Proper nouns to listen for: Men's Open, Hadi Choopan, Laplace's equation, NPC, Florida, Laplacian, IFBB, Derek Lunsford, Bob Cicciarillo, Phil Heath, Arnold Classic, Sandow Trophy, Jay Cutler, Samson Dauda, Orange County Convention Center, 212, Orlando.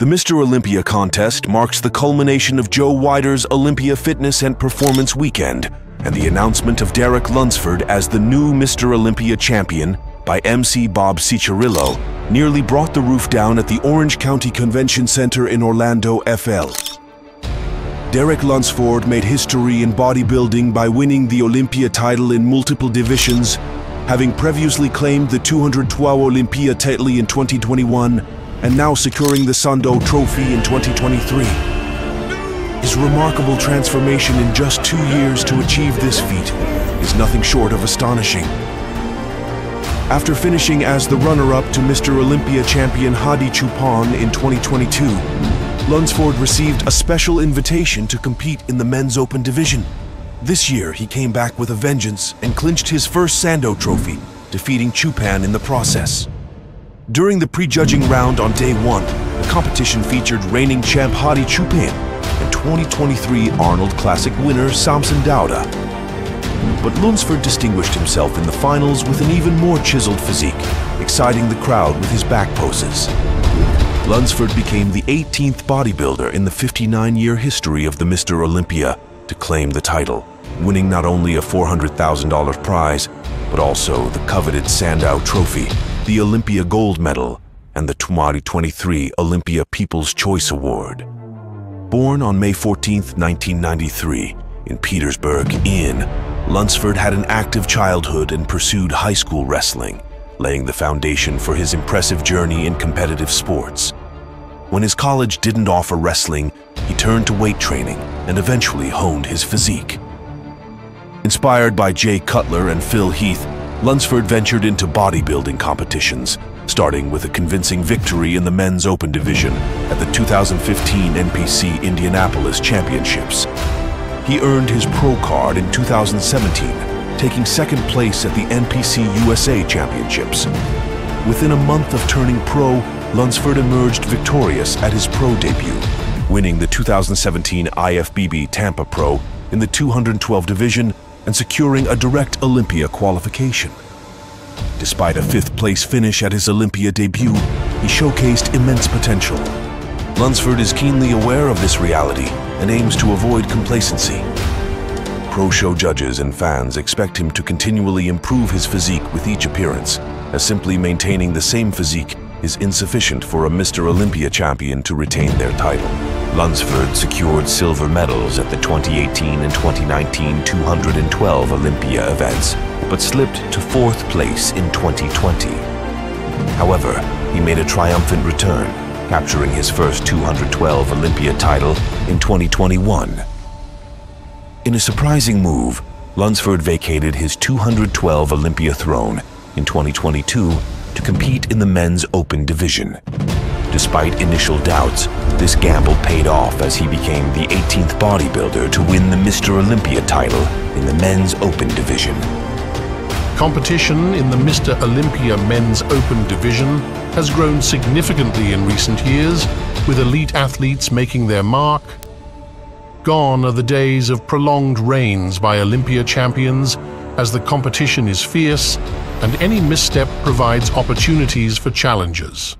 The Mr. Olympia contest marks the culmination of Joe Wider's Olympia Fitness and Performance Weekend and the announcement of Derek Lunsford as the new Mr. Olympia champion by MC Bob Cicciarillo nearly brought the roof down at the Orange County Convention Center in Orlando, FL. Derek Lunsford made history in bodybuilding by winning the Olympia title in multiple divisions, having previously claimed the 212 Olympia title in 2021 and now securing the Sandow Trophy in 2023. His remarkable transformation in just 2 years to achieve this feat is nothing short of astonishing. After finishing as the runner-up to Mr. Olympia champion Hadi Choopan in 2022, Lunsford received a special invitation to compete in the men's open division. This year, he came back with a vengeance and clinched his first Sandow Trophy, defeating Choopan in the process. During the prejudging round on day one, the competition featured reigning champ Hadi Choopan and 2023 Arnold Classic winner Samson Dauda. But Lunsford distinguished himself in the finals with an even more chiseled physique, exciting the crowd with his back poses. Lunsford became the 18th bodybuilder in the 59-year history of the Mr. Olympia to claim the title, winning not only a $400,000 prize, but also the coveted Sandow Trophy, the Olympia Gold Medal, and the 2023 Olympia People's Choice Award. Born on May 14, 1993, in Petersburg, Ian, Lunsford had an active childhood and pursued high school wrestling, laying the foundation for his impressive journey in competitive sports. When his college didn't offer wrestling, he turned to weight training and eventually honed his physique. Inspired by Jay Cutler and Phil Heath, Lunsford ventured into bodybuilding competitions, starting with a convincing victory in the men's open division at the 2015 NPC Indianapolis Championships. He earned his pro card in 2017, taking second place at the NPC USA Championships. Within a month of turning pro, Lunsford emerged victorious at his pro debut, winning the 2017 IFBB Tampa Pro in the 212 division and securing a direct Olympia qualification. Despite a fifth-place finish at his Olympia debut, he showcased immense potential. Lunsford is keenly aware of this reality and aims to avoid complacency. Pro show judges and fans expect him to continually improve his physique with each appearance, as simply maintaining the same physique is insufficient for a Mr. Olympia champion to retain their title. Lunsford secured silver medals at the 2018 and 2019 212 Olympia events, but slipped to fourth place in 2020. However, he made a triumphant return, capturing his first 212 Olympia title in 2021. In a surprising move, Lunsford vacated his 212 Olympia throne in 2022 to compete in the men's open division. Despite initial doubts, this gamble paid off as he became the 18th bodybuilder to win the Mr. Olympia title in the men's open division. Competition in the Mr. Olympia men's open division has grown significantly in recent years, with elite athletes making their mark. Gone are the days of prolonged reigns by Olympia champions, as the competition is fierce and any misstep provides opportunities for challengers.